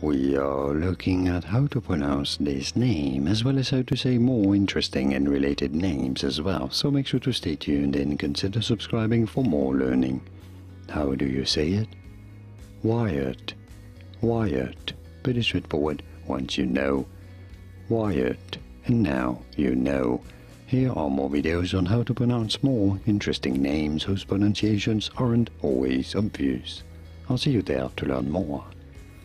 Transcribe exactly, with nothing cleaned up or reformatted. We are looking at how to pronounce this name, as well as how to say more interesting and related names as well, so make sure to stay tuned and consider subscribing for more learning. How do you say it? Wyatt. Wyatt. Pretty straightforward once you know. Wyatt. And now you know. Here are more videos on how to pronounce more interesting names whose pronunciations aren't always obvious. I'll see you there to learn more.